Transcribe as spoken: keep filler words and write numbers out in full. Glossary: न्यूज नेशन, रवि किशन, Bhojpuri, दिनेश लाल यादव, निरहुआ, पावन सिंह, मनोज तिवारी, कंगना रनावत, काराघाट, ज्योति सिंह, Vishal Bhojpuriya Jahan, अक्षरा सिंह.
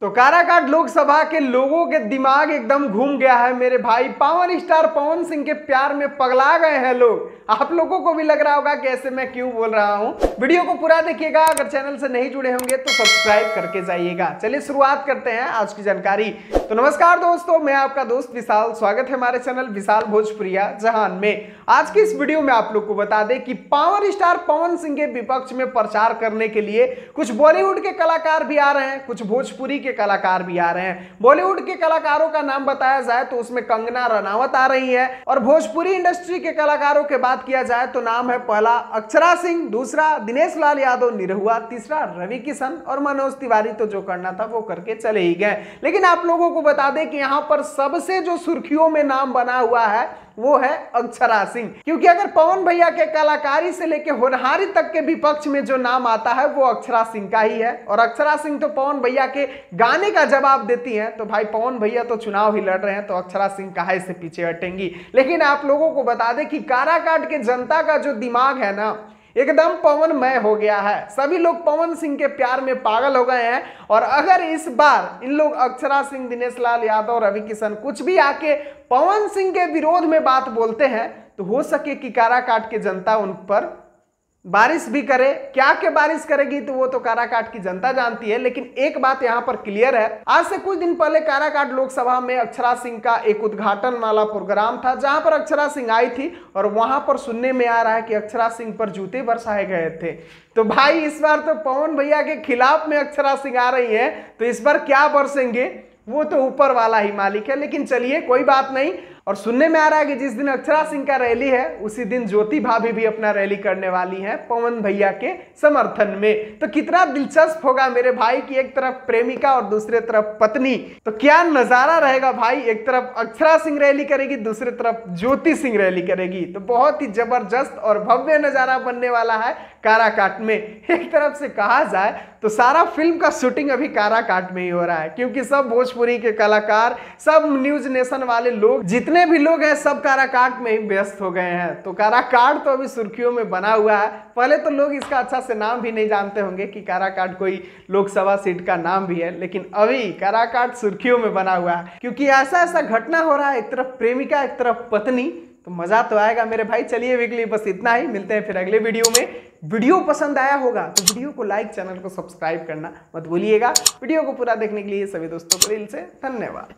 तो काराघाट लोकसभा के लोगों के दिमाग एकदम घूम गया है मेरे भाई। पावन स्टार पवन सिंह के प्यार में पगला गए हैं लोग। आप लोगों को भी लग रहा होगा कि ऐसे मैं क्यों बोल रहा हूँ। वीडियो को पूरा देखिएगा, अगर चैनल से नहीं जुड़े होंगे तो सब्सक्राइब करके जाइएगा। चलिए शुरुआत करते हैं आज की जानकारी। तो नमस्कार दोस्तों, मैं आपका दोस्त विशाल, स्वागत है हमारे चैनल विशाल भोजपुरिया जहान में। आज की इस वीडियो में आप लोग को बता दें कि पावर स्टार पवन सिंह के विपक्ष में प्रचार करने के लिए कुछ बॉलीवुड के कलाकार भी आ रहे हैं, कुछ भोजपुरी के कलाकार भी आ रहे हैं। बॉलीवुड के कलाकारों का नाम बताया जाए तो उसमें कंगना रनावत आ रही है, और भोजपुरी इंडस्ट्री के कलाकारों के बात किया जाए तो नाम है पहला अक्षरा सिंह, दूसरा दिनेश लाल यादव निरहुआ, तीसरा रवि किशन और मनोज तिवारी। तो जो करना था वो करके चले ही गए। लेकिन आप लोगों को बता दें कि यहाँ पर सबसे जो सुर्खियों में नाम बना हुआ है वो है अक्षरा सिंह, क्योंकि अगर पवन भैया के कलाकारी से लेके होनहारी तक के विपक्ष में जो नाम आता है वो अक्षरा सिंह का ही है। और अक्षरा सिंह तो पवन भैया के गाने का जवाब देती हैं, तो भाई पवन भैया तो चुनाव ही लड़ रहे हैं, तो अक्षरा सिंह काहे से पीछे हटेंगी। लेकिन आप लोगों को बता दें कि काराकाट के जनता का जो दिमाग है ना, एकदम पवनमय हो गया है। सभी लोग पवन सिंह के प्यार में पागल हो गए हैं। और अगर इस बार इन लोग अक्षरा सिंह, दिनेश लाल यादव, रवि किशन कुछ भी आके पवन सिंह के विरोध में बात बोलते हैं तो हो सके कि काराकाट की जनता उन पर बारिश भी करे। क्या के बारिश करेगी तो वो तो काराकाट की जनता जानती है। लेकिन एक बात यहाँ पर क्लियर है, आज से कुछ दिन पहले काराकाट लोकसभा में अक्षरा सिंह का एक उद्घाटन वाला प्रोग्राम था, जहाँ पर अक्षरा सिंह आई थी और वहाँ पर सुनने में आ रहा है कि अक्षरा सिंह पर जूते बरसाए गए थे। तो भाई इस बार तो पवन भैया के खिलाफ में अक्षरा सिंह आ रही है, तो इस बार क्या बरसेंगे वो तो ऊपर वाला ही मालिक है। लेकिन चलिए कोई बात नहीं। और सुनने में आ रहा है कि जिस दिन अक्षरा सिंह का रैली है उसी दिन ज्योति भाभी भी अपना रैली करने वाली हैं पवन भैया के समर्थन में। तो कितना दिलचस्प होगा मेरे भाई कि एक तरफ प्रेमिका और दूसरे तरफ पत्नी, तो क्या नजारा रहेगा भाई। एक तरफ अक्षरा सिंह रैली करेगी, दूसरे तरफ ज्योति सिंह रैली करेगी, तो बहुत ही जबरदस्त और भव्य नजारा बनने वाला है काराकाट में। एक तरफ से कहा जाए तो सारा फिल्म का शूटिंग अभी काराकाट में ही हो रहा है, क्योंकि सब भोजपुरी के कलाकार, सब न्यूज नेशन वाले लोग, जितने भी लोग हैं सब काराकाट में ही व्यस्त हो गए हैं। तो काराकाट तो अभी सुर्खियों में बना हुआ है। पहले तो लोग इसका अच्छा से नाम भी नहीं जानते होंगे कि काराकाट कोई लोकसभा सीट का नाम भी है, लेकिन अभी काराकाट सुर्खियों में बना हुआ है, क्योंकि ऐसा ऐसा घटना हो रहा है, एक तरफ प्रेमिका एक तरफ पत्नी, तो मजा तो आएगा मेरे भाई। चलिए वीकली बस इतना ही, मिलते हैं फिर अगले वीडियो में। वीडियो पसंद आया होगा तो वीडियो को लाइक, चैनल को सब्सक्राइब करना मत भूलिएगा। वीडियो को पूरा देखने के लिए सभी दोस्तों को दिल से धन्यवाद।